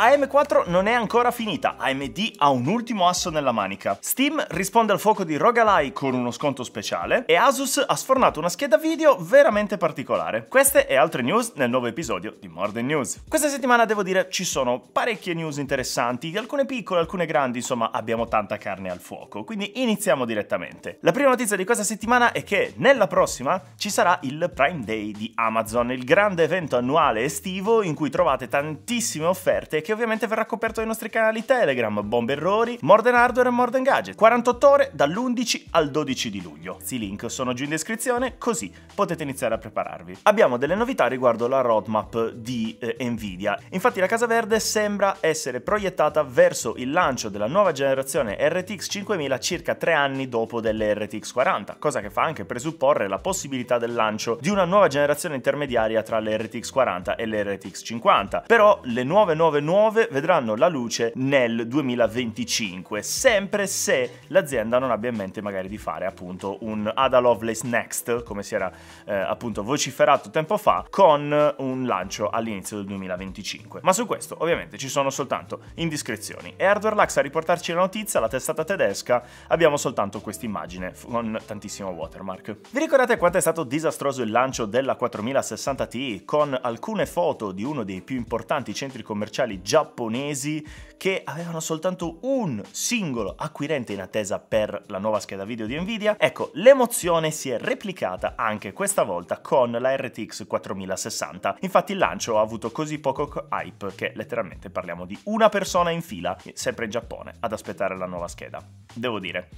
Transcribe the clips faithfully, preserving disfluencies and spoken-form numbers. A M quattro non è ancora finita, A M D ha un ultimo asso nella manica. Steam risponde al fuoco di R O G Ally con uno sconto speciale e Asus ha sfornato una scheda video veramente particolare. Queste e altre news nel nuovo episodio di More Than News. Questa settimana devo dire ci sono parecchie news interessanti, alcune piccole, alcune grandi, insomma abbiamo tanta carne al fuoco, quindi iniziamo direttamente. La prima notizia di questa settimana è che nella prossima ci sarà il Prime Day di Amazon, il grande evento annuale estivo in cui trovate tantissime offerte, che ovviamente verrà coperto dai nostri canali Telegram, Bombe Errori, More Than Hardware e More Than Gadget. quarantotto ore dall'undici al dodici di luglio. I link sono giù in descrizione, così potete iniziare a prepararvi. Abbiamo delle novità riguardo la roadmap di eh, Nvidia. Infatti la Casa Verde sembra essere proiettata verso il lancio della nuova generazione R T X cinquemila circa tre anni dopo delle R T X quaranta, cosa che fa anche presupporre la possibilità del lancio di una nuova generazione intermediaria tra le R T X quaranta e le R T X cinquanta. Però le nuove nuove nuove vedranno la luce nel duemilaventicinque, sempre se l'azienda non abbia in mente magari di fare appunto un Ada Lovelace Next, come si era eh, appunto vociferato tempo fa, con un lancio all'inizio del duemilaventicinque. Ma su questo ovviamente ci sono soltanto indiscrezioni. E Hardware Lux a riportarci la notizia, la testata tedesca, abbiamo soltanto questa immagine con tantissimo watermark. Vi ricordate quanto è stato disastroso il lancio della quattromila sessanta Ti con alcune foto di uno dei più importanti centri commerciali giapponesi che avevano soltanto un singolo acquirente in attesa per la nuova scheda video di Nvidia? Ecco, l'emozione si è replicata anche questa volta con la R T X quattromila sessanta. Infatti il lancio ha avuto così poco hype che letteralmente parliamo di una persona in fila, sempre in Giappone, ad aspettare la nuova scheda. Devo dire,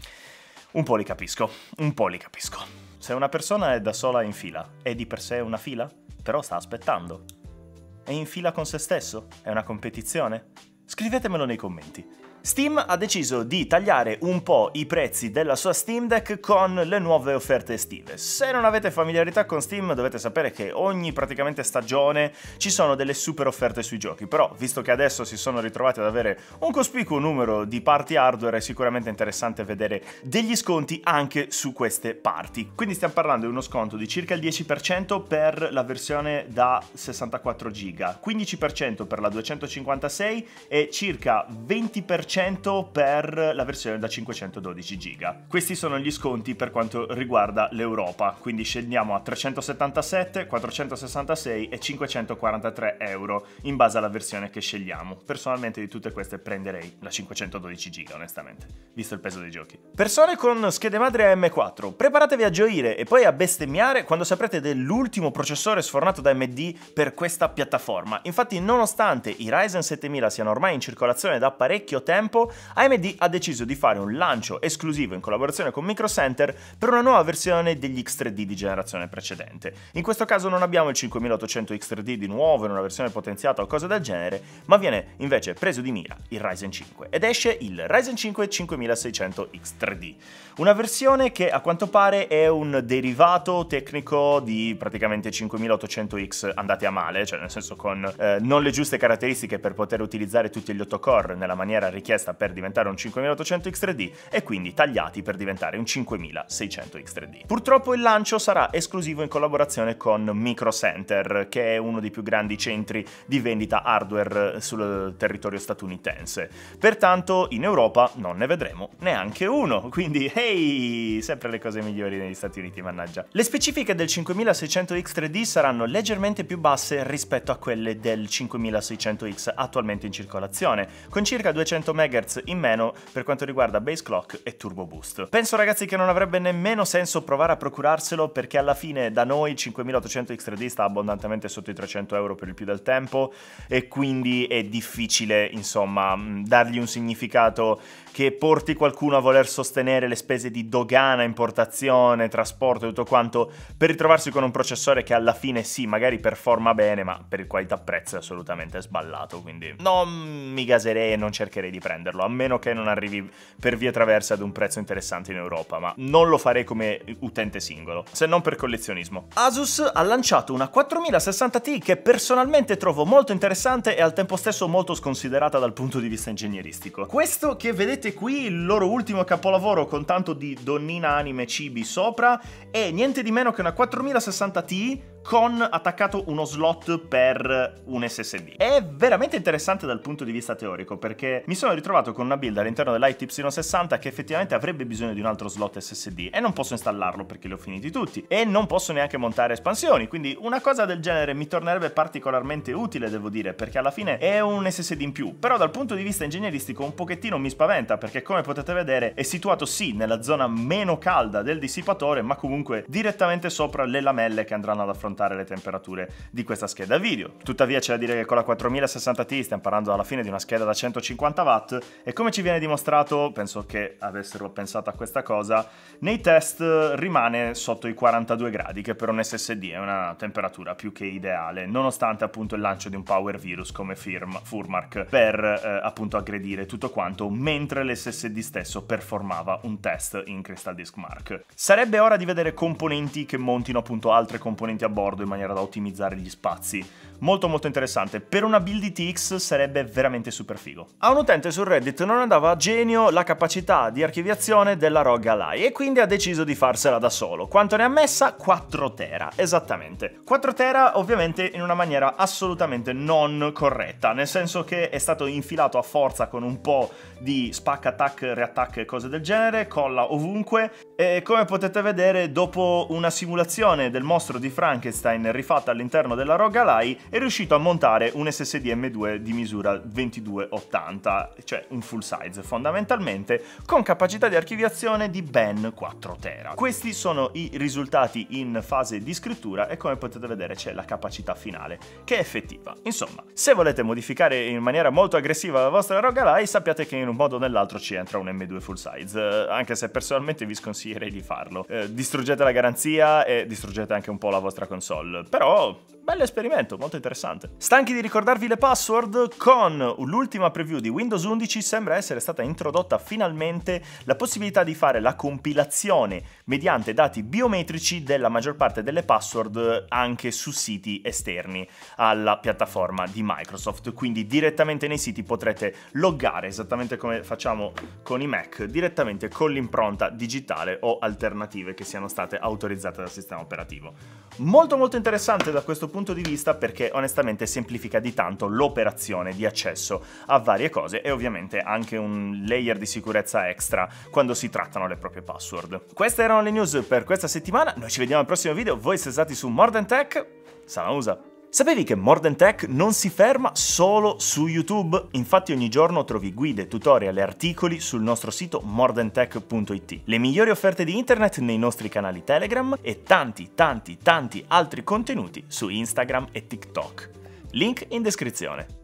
un po' li capisco, un po' li capisco. Se una persona è da sola in fila, è di per sé una fila? Però sta aspettando. È in fila con se stesso? È una competizione? Scrivetemelo nei commenti. Steam ha deciso di tagliare un po' i prezzi della sua Steam Deck con le nuove offerte estive. Se non avete familiarità con Steam dovete sapere che ogni praticamente stagione ci sono delle super offerte sui giochi, però visto che adesso si sono ritrovati ad avere un cospicuo numero di parti hardware è sicuramente interessante vedere degli sconti anche su queste parti. Quindi stiamo parlando di uno sconto di circa il dieci per cento per la versione da sessantaquattro giga, quindici per cento per la duecentocinquantasei e circa venti per cento per la versione da cinquecentododici giga. Questi sono gli sconti per quanto riguarda l'Europa, quindi scendiamo a trecentosettantasette, quattrocentosessantasei e cinquecentoquarantatré euro in base alla versione che scegliamo. Personalmente di tutte queste prenderei la cinquecentododici giga onestamente, visto il peso dei giochi. Persone con schede madre A M quattro, preparatevi a gioire e poi a bestemmiare quando saprete dell'ultimo processore sfornato da A M D per questa piattaforma. Infatti nonostante i Ryzen settemila siano ormai in circolazione da parecchio tempo, A M D ha deciso di fare un lancio esclusivo in collaborazione con Micro Center per una nuova versione degli X tre D di generazione precedente. In questo caso non abbiamo il cinquemilaottocento X tre D di nuovo in una versione potenziata o cose del genere, ma viene invece preso di mira il Ryzen cinque ed esce il Ryzen cinque cinquemilaseicento X tre D, una versione che a quanto pare è un derivato tecnico di praticamente cinquemilaottocento X andati a male, cioè nel senso con eh, non le giuste caratteristiche per poter utilizzare tutti gli otto core nella maniera richiesta per diventare un cinquemilaottocento X tre D e quindi tagliati per diventare un cinquemilaseicento X tre D. Purtroppo il lancio sarà esclusivo in collaborazione con Micro Center, che è uno dei più grandi centri di vendita hardware sul territorio statunitense. Pertanto in Europa non ne vedremo neanche uno, quindi hey, sempre le cose migliori negli Stati Uniti, mannaggia. Le specifiche del cinquemilaseicento X tre D saranno leggermente più basse rispetto a quelle del cinquemilaseicento X attualmente in circolazione, con circa duecento megahertz in meno per quanto riguarda base clock e turbo boost. Penso ragazzi che non avrebbe nemmeno senso provare a procurarselo, perché alla fine da noi il cinquemilaottocento X tre D sta abbondantemente sotto i trecento euro per il più del tempo e quindi è difficile insomma dargli un significato che porti qualcuno a voler sostenere le spese di dogana, importazione, trasporto e tutto quanto per ritrovarsi con un processore che alla fine sì magari performa bene ma per il qualità prezzo è assolutamente sballato, quindi non mi gaserei e non cercherei di prenderlo, a meno che non arrivi per via traversa ad un prezzo interessante in Europa, ma non lo farei come utente singolo, se non per collezionismo. Asus ha lanciato una quattromila sessanta Ti che personalmente trovo molto interessante e al tempo stesso molto sconsiderata dal punto di vista ingegneristico. Questo che vedete qui, il loro ultimo capolavoro con tanto di donnina anime cibi sopra, è niente di meno che una quattromila sessanta Ti con attaccato uno slot per un S S D. È veramente interessante dal punto di vista teorico, perché mi sono ritrovato con una build all'interno dell'I T X sessanta che effettivamente avrebbe bisogno di un altro slot S S D e non posso installarlo perché li ho finiti tutti e non posso neanche montare espansioni, quindi una cosa del genere mi tornerebbe particolarmente utile, devo dire, perché alla fine è un S S D in più. Però dal punto di vista ingegneristico un pochettino mi spaventa, perché come potete vedere è situato sì nella zona meno calda del dissipatore, ma comunque direttamente sopra le lamelle che andranno ad affrontare le temperature di questa scheda video. Tuttavia c'è da dire che con la quattromila sessanta Ti stiamo parlando alla fine di una scheda da centocinquanta watt e, come ci viene dimostrato, penso che avessero pensato a questa cosa, nei test rimane sotto i quarantadue gradi, che per un S S D è una temperatura più che ideale, nonostante appunto il lancio di un power virus come firm, Furmark per eh, appunto aggredire tutto quanto mentre l'S S D stesso performava un test in Crystal Disk Mark. Sarebbe ora di vedere componenti che montino appunto altre componenti a bordo in maniera da ottimizzare gli spazi. Molto molto interessante. Per una build I T X sarebbe veramente super figo. A un utente su Reddit non andava a genio la capacità di archiviazione della R O G Ally e quindi ha deciso di farsela da solo. Quanto ne ha messa? quattro tera, esattamente. quattro tera ovviamente in una maniera assolutamente non corretta, nel senso che è stato infilato a forza con un po' di spack attack, reattack e cose del genere, colla ovunque, e come potete vedere dopo una simulazione del mostro di Frankenstein rifatta all'interno della R O G Ally è riuscito a montare un S S D M due di misura ventidue ottanta, cioè un full size fondamentalmente, con capacità di archiviazione di ben quattro tera. Questi sono i risultati in fase di scrittura e come potete vedere c'è la capacità finale che è effettiva. Insomma, se volete modificare in maniera molto aggressiva la vostra R O G Ally, sappiate che in un modo o nell'altro ci entra un M due full size, anche se personalmente vi sconsiglierei di farlo. Eh, distruggete la garanzia e distruggete anche un po' la vostra console, però bell'esperimento, molto interessante. Stanchi di ricordarvi le password, con l'ultima preview di Windows undici sembra essere stata introdotta finalmente la possibilità di fare la compilazione mediante dati biometrici della maggior parte delle password anche su siti esterni alla piattaforma di Microsoft, quindi direttamente nei siti potrete loggare, esattamente come facciamo con i Mac, direttamente con l'impronta digitale o alternative che siano state autorizzate dal sistema operativo. Molto molto interessante da questo punto di vista, perché onestamente semplifica di tanto l'operazione di accesso a varie cose e ovviamente anche un layer di sicurezza extra quando si trattano le proprie password. Queste erano le news per questa settimana, noi ci vediamo al prossimo video, voi siete stati su More Than Tech, Sanausa. Sapevi che More Than Tech non si ferma solo su YouTube? Infatti ogni giorno trovi guide, tutorial e articoli sul nostro sito more than tech punto it, le migliori offerte di internet nei nostri canali Telegram e tanti tanti tanti altri contenuti su Instagram e TikTok. Link in descrizione.